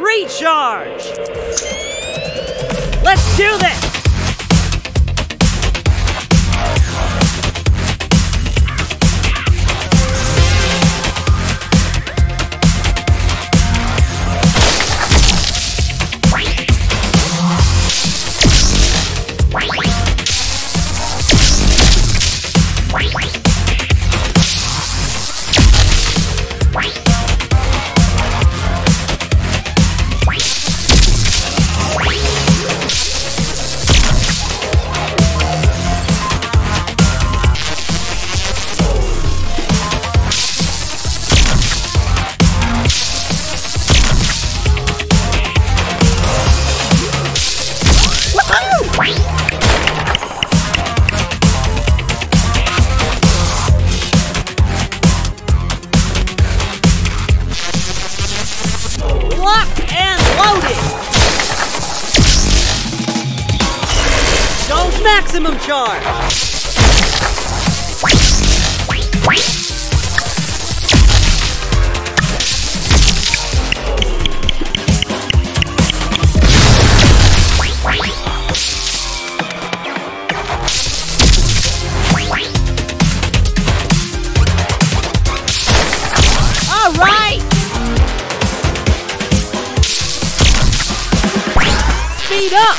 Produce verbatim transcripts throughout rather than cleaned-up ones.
recharge! Let's do this! Maximum charge! All right! Speed up!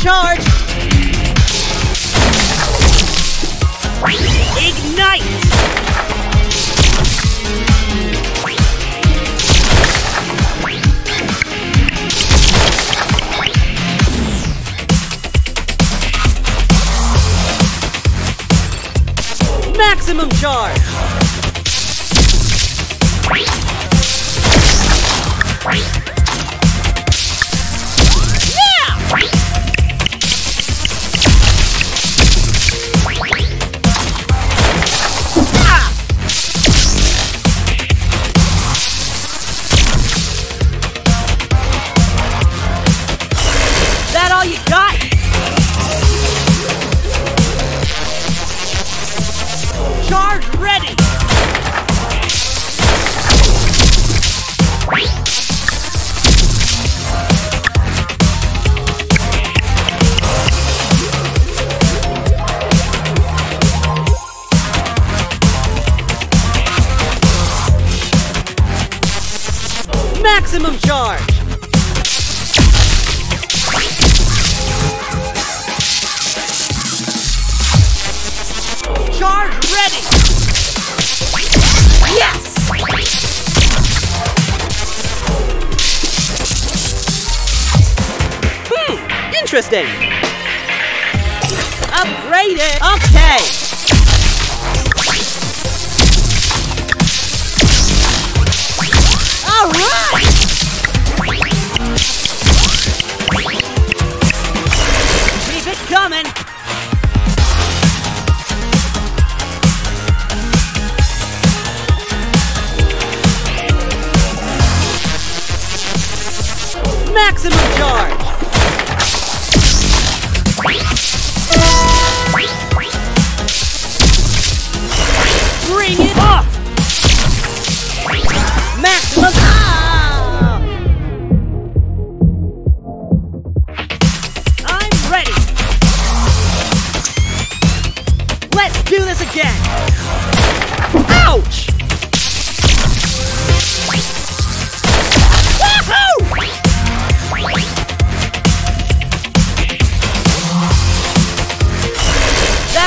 Charge! Ignite! Maximum charge! Maximum charge! Charge ready! Yes! Hmm, interesting! Upgrade it! Okay! Maximum charge! Bring it up! Maximum ah! I'm ready! Let's do this again! Ouch!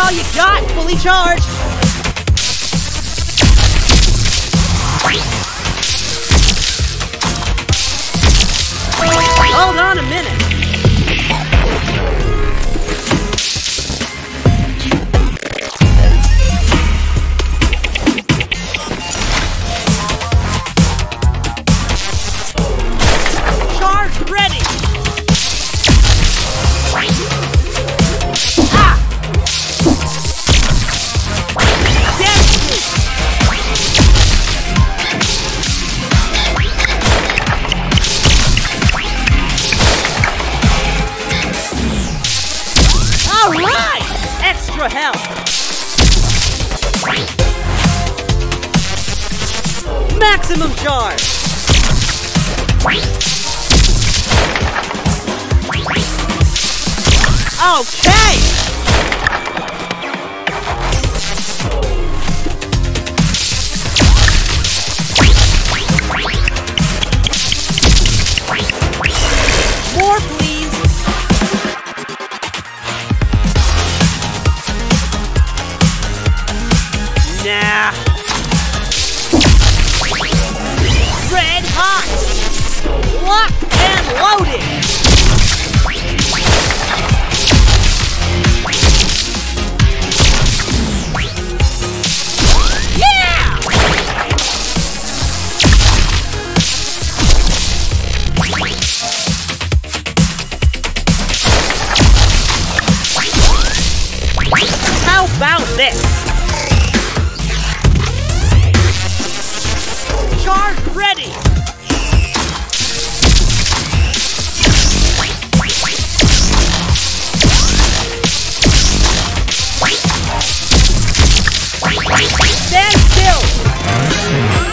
All you got, fully charged. Hold on a minute. Alright! Extra health! Maximum charge! Okay! More, please! Nah! Red hot! Locked and loaded! About this. Charge ready. Stand still.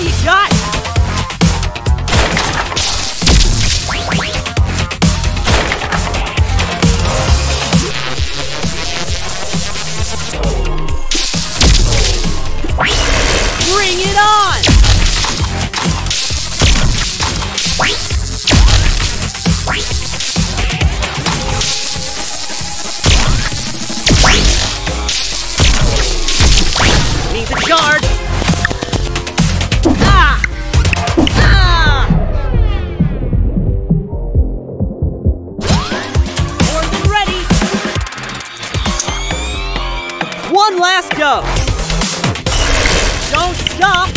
You got it. Bring it on. Needs a charge. One last go! Don't stop!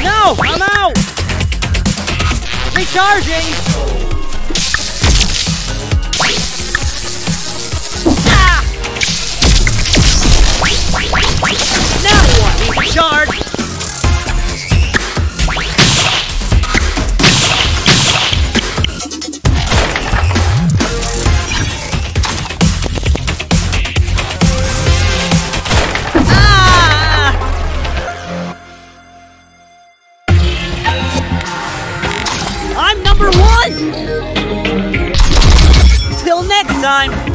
No! I'm out! Recharging! Charge! Ah! I'm number one! Till next time!